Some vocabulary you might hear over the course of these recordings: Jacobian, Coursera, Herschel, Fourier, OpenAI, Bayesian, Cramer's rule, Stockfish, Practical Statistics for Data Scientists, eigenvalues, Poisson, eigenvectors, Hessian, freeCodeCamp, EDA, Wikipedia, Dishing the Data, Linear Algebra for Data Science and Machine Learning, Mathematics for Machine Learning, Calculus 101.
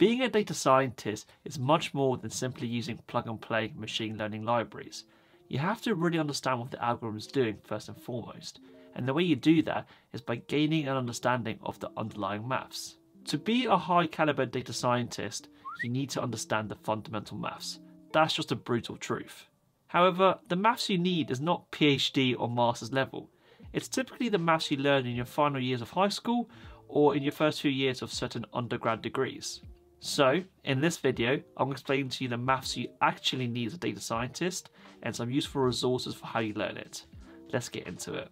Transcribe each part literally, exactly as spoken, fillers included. Being a data scientist is much more than simply using plug-and-play machine learning libraries. You have to really understand what the algorithm is doing first and foremost, and the way you do that is by gaining an understanding of the underlying maths. To be a high-caliber data scientist, you need to understand the fundamental maths. That's just a brutal truth. However, the maths you need is not PhD or master's level. It's typically the maths you learn in your final years of high school or in your first few years of certain undergrad degrees. So, in this video, I'm explaining to you the maths you actually need as a data scientist and some useful resources for how you learn it. Let's get into it.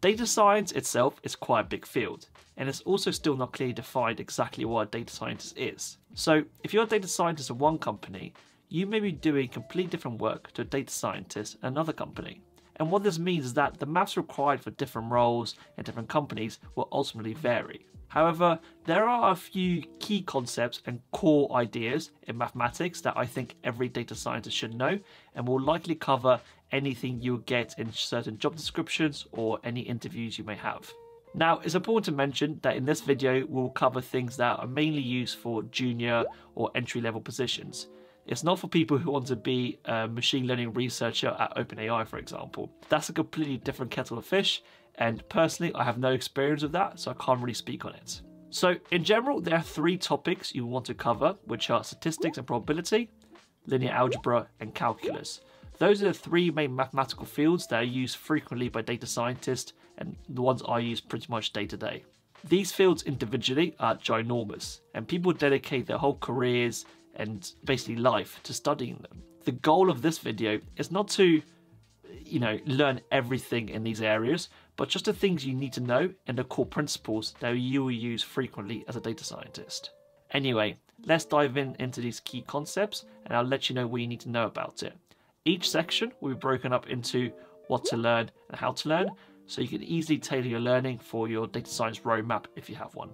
Data science itself is quite a big field, and it's also still not clearly defined exactly what a data scientist is. So, if you're a data scientist at one company, you may be doing completely different work to a data scientist at another company. And what this means is that the maths required for different roles and different companies will ultimately vary. However, there are a few key concepts and core ideas in mathematics that I think every data scientist should know and will likely cover anything you'll get in certain job descriptions or any interviews you may have. Now, it's important to mention that in this video, we'll cover things that are mainly used for junior or entry-level positions. It's not for people who want to be a machine learning researcher at OpenAI, for example. That's a completely different kettle of fish. And personally, I have no experience with that, so I can't really speak on it. So in general, there are three topics you want to cover, which are statistics and probability, linear algebra, and calculus. Those are the three main mathematical fields that are used frequently by data scientists and the ones I use pretty much day to day. These fields individually are ginormous, and people dedicate their whole careers and basically life to studying them. The goal of this video is not to, you know, learn everything in these areas, but just the things you need to know and the core principles that you will use frequently as a data scientist. Anyway, let's dive in into these key concepts and I'll let you know what you need to know about it. Each section will be broken up into what to learn and how to learn, so you can easily tailor your learning for your data science roadmap if you have one.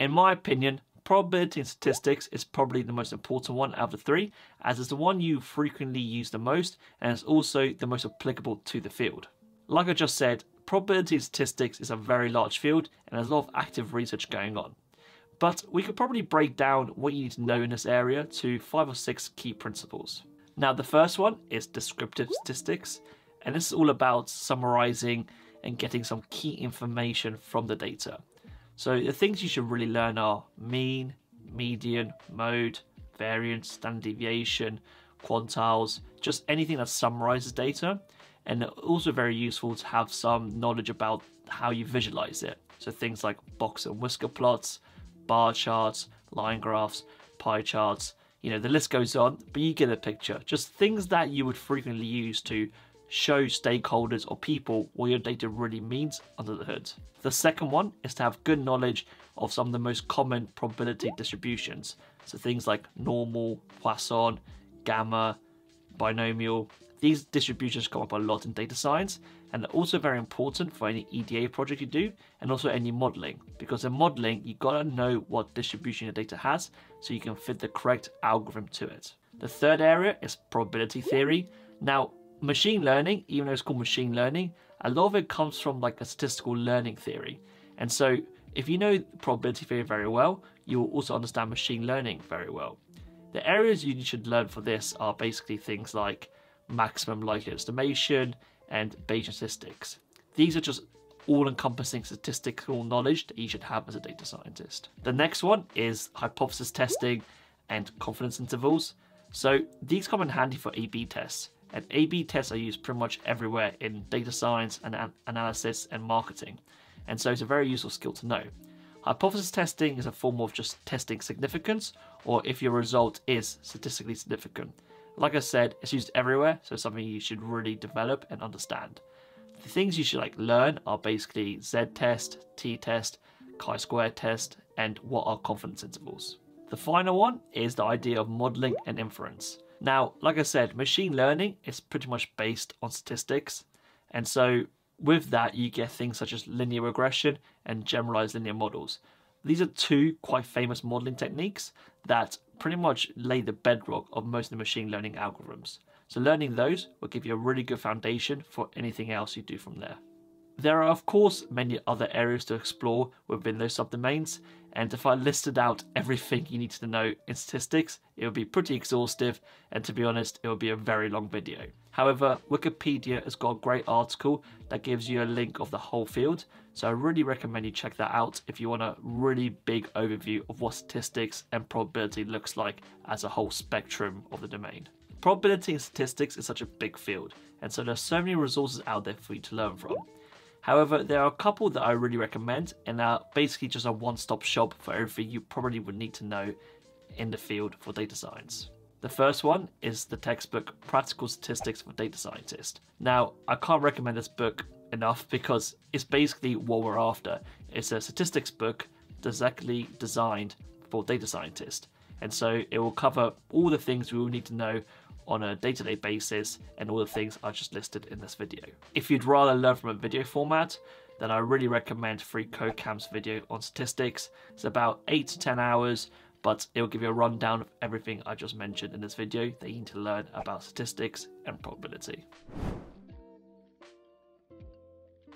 In my opinion, probability and statistics is probably the most important one out of the three, as it's the one you frequently use the most and it's also the most applicable to the field. Like I just said, probability and statistics is a very large field and there's a lot of active research going on. But we could probably break down what you need to know in this area to five or six key principles. Now the first one is descriptive statistics, and this is all about summarizing and getting some key information from the data. So the things you should really learn are mean, median, mode, variance, standard deviation, quantiles, just anything that summarizes data. And also very useful to have some knowledge about how you visualize it. So things like box and whisker plots, bar charts, line graphs, pie charts, you know, the list goes on, but you get the picture. Just things that you would frequently use to show stakeholders or people what your data really means under the hood. The second one is to have good knowledge of some of the most common probability distributions. So things like normal, Poisson, gamma, binomial. These distributions come up a lot in data science, and they're also very important for any E D A project you do, and also any modeling. Because in modeling, you gotta know what distribution your data has so you can fit the correct algorithm to it. The third area is probability theory. Now, machine learning, even though it's called machine learning, a lot of it comes from like a statistical learning theory. And so if you know probability theory very well, you will also understand machine learning very well. The areas you should learn for this are basically things like maximum likelihood estimation and Bayesian statistics. These are just all-encompassing statistical knowledge that you should have as a data scientist. The next one is hypothesis testing and confidence intervals. So these come in handy for A B tests. And A B tests are used pretty much everywhere in data science and an analysis and marketing. And so it's a very useful skill to know. Hypothesis testing is a form of just testing significance, or if your result is statistically significant. Like I said, it's used everywhere, so it's something you should really develop and understand. The things you should like learn are basically z-test, t-test, chi-square test, and what are confidence intervals. The final one is the idea of modeling and inference. Now, like I said, machine learning is pretty much based on statistics. And so with that, you get things such as linear regression and generalized linear models. These are two quite famous modeling techniques that pretty much lay the bedrock of most of the machine learning algorithms. So learning those will give you a really good foundation for anything else you do from there. There are of course many other areas to explore within those subdomains, and if I listed out everything you need to know in statistics, it would be pretty exhaustive, and to be honest, it would be a very long video. However, Wikipedia has got a great article that gives you a link of the whole field, so I really recommend you check that out if you want a really big overview of what statistics and probability looks like as a whole spectrum of the domain. Probability in statistics is such a big field, and so there's so many resources out there for you to learn from. However, there are a couple that I really recommend and are basically just a one-stop shop for everything you probably would need to know in the field for data science. The first one is the textbook Practical Statistics for Data Scientists. Now, I can't recommend this book enough because it's basically what we're after. It's a statistics book exactly designed for data scientists. And so it will cover all the things we will need to know on a day-to-day basis and all the things I just listed in this video. If you'd rather learn from a video format, then I really recommend freeCodeCamp's video on statistics. It's about eight to ten hours, but it'll give you a rundown of everything I just mentioned in this video that you need to learn about statistics and probability.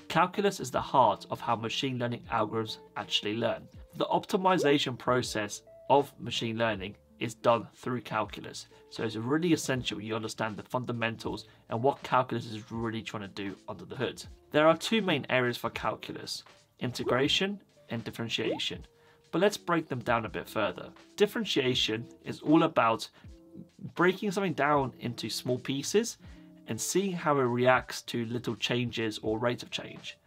Calculus is the heart of how machine learning algorithms actually learn. The optimization process of machine learning is done through calculus, so it's really essential you understand the fundamentals and what calculus is really trying to do under the hood. There are two main areas for calculus: integration and differentiation, but let's break them down a bit further. Differentiation is all about breaking something down into small pieces and seeing how it reacts to little changes or rates of change.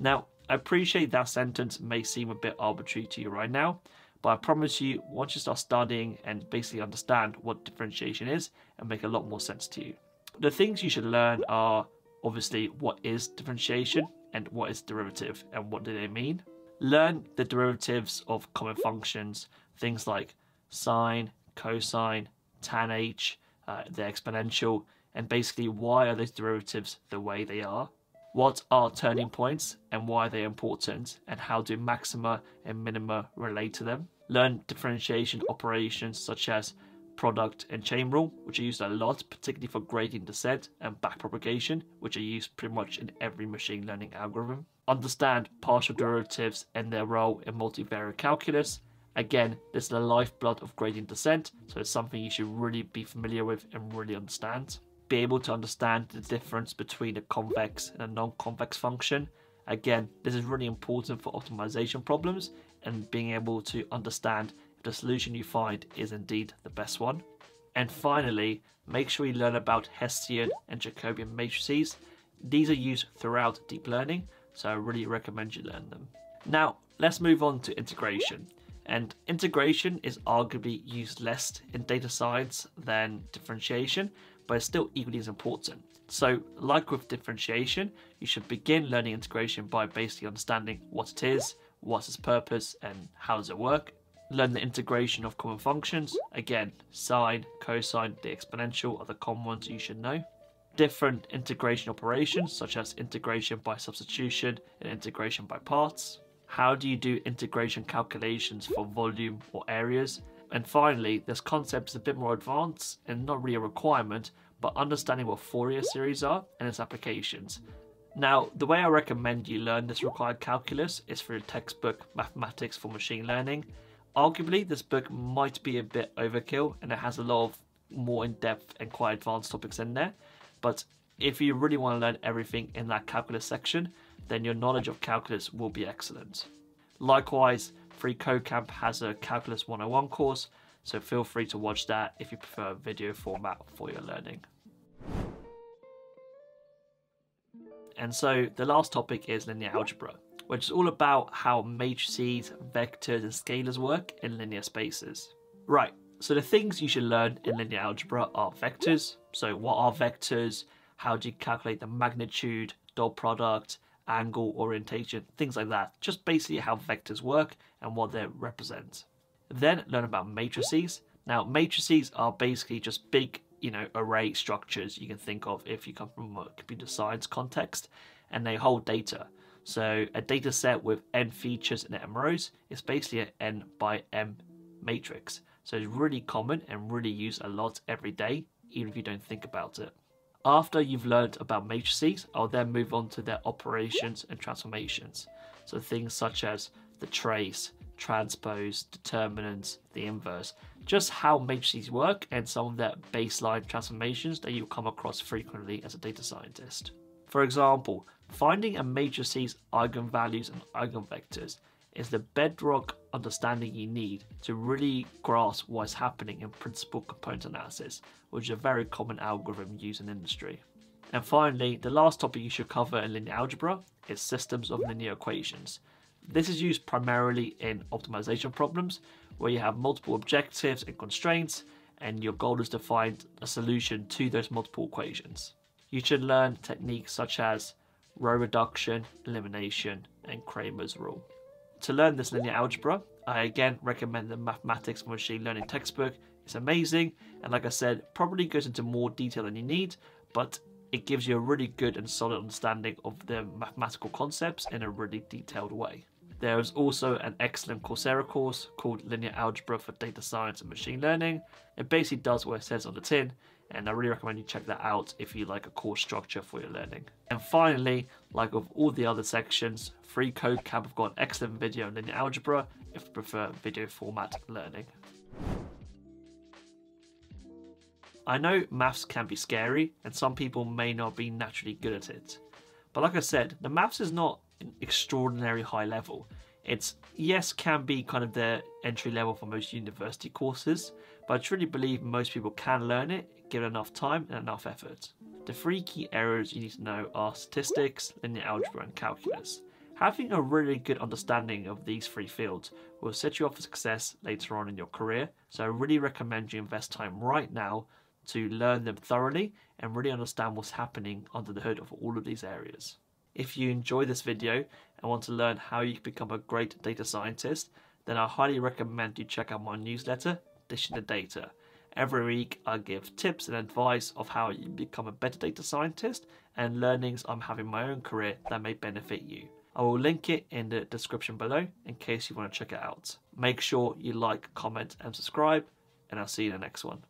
Now, I appreciate that sentence may seem a bit arbitrary to you right now, but I promise you, once you start studying and basically understand what differentiation is, it'll make a lot more sense to you. The things you should learn are obviously what is differentiation and what is derivative and what do they mean. Learn the derivatives of common functions, things like sine, cosine, tan h, uh, the exponential, and basically why are those derivatives the way they are. What are turning points and why are they important, and how do maxima and minima relate to them? Learn differentiation operations such as product and chain rule, which are used a lot, particularly for gradient descent and backpropagation, which are used pretty much in every machine learning algorithm. Understand partial derivatives and their role in multivariate calculus. Again, this is the lifeblood of gradient descent, so it's something you should really be familiar with and really understand. Be able to understand the difference between a convex and a non-convex function. Again, this is really important for optimization problems and being able to understand if the solution you find is indeed the best one. And finally, make sure you learn about Hessian and Jacobian matrices. These are used throughout deep learning, so I really recommend you learn them. Now, let's move on to integration. And integration is arguably used less in data science than differentiation, but it's still equally as important. So like with differentiation, you should begin learning integration by basically understanding what it is, what's its purpose, and how does it work. Learn the integration of common functions. Again, sine, cosine, the exponential are the common ones you should know. Different integration operations, such as integration by substitution and integration by parts. How do you do integration calculations for volume or areas? And finally, this concept is a bit more advanced and not really a requirement, but understanding what Fourier series are and its applications. Now, the way I recommend you learn this required calculus is through the textbook Mathematics for Machine Learning. Arguably, this book might be a bit overkill and it has a lot of more in-depth and quite advanced topics in there, but if you really want to learn everything in that calculus section, then your knowledge of calculus will be excellent. Likewise, freeCodeCamp has a Calculus one oh one course, so feel free to watch that if you prefer a video format for your learning. And so the last topic is linear algebra, which is all about how matrices, vectors, and scalars work in linear spaces. Right, so the things you should learn in linear algebra are vectors. So what are vectors? How do you calculate the magnitude, dot product, angle, orientation, things like that. Just basically how vectors work and what they represent. Then learn about matrices. Now, matrices are basically just big, you know, array structures you can think of if you come from a computer science context, and they hold data. So a data set with n features and m rows is basically an n by m matrix. So it's really common and really used a lot every day, even if you don't think about it. After you've learned about matrices, I'll then move on to their operations and transformations. So things such as the trace, transpose, determinants, the inverse, just how matrices work and some of their baseline transformations that you'll come across frequently as a data scientist. For example, finding a matrices eigenvalues and eigenvectors is the bedrock understanding you need to really grasp what is happening in principal component analysis, which is a very common algorithm used in industry. And finally, the last topic you should cover in linear algebra is systems of linear equations. This is used primarily in optimization problems where you have multiple objectives and constraints, and your goal is to find a solution to those multiple equations. You should learn techniques such as row reduction, elimination, and Cramer's rule. To learn this linear algebra, I again recommend the Mathematics for Machine Learning textbook. It's amazing, and like I said, probably goes into more detail than you need, but it gives you a really good and solid understanding of the mathematical concepts in a really detailed way. There is also an excellent Coursera course called Linear Algebra for Data Science and Machine Learning. It basically does what it says on the tin, and I really recommend you check that out if you like a course structure for your learning. And finally, like with all the other sections, freeCodeCamp have got an excellent video on linear algebra if you prefer video format learning. I know maths can be scary and some people may not be naturally good at it. But like I said, the maths is not an extraordinary high level. It's, yes, can be kind of the entry level for most university courses, but I truly believe most people can learn it, given enough time and enough effort. The three key areas you need to know are statistics, linear algebra, and calculus. Having a really good understanding of these three fields will set you up for success later on in your career, so I really recommend you invest time right now to learn them thoroughly and really understand what's happening under the hood of all of these areas. If you enjoy this video and want to learn how you can become a great data scientist, then I highly recommend you check out my newsletter, Dishing the Data. Every week I give tips and advice of how you become a better data scientist and learnings I'm having in my own career that may benefit you. I will link it in the description below in case you want to check it out. Make sure you like, comment and subscribe, and I'll see you in the next one.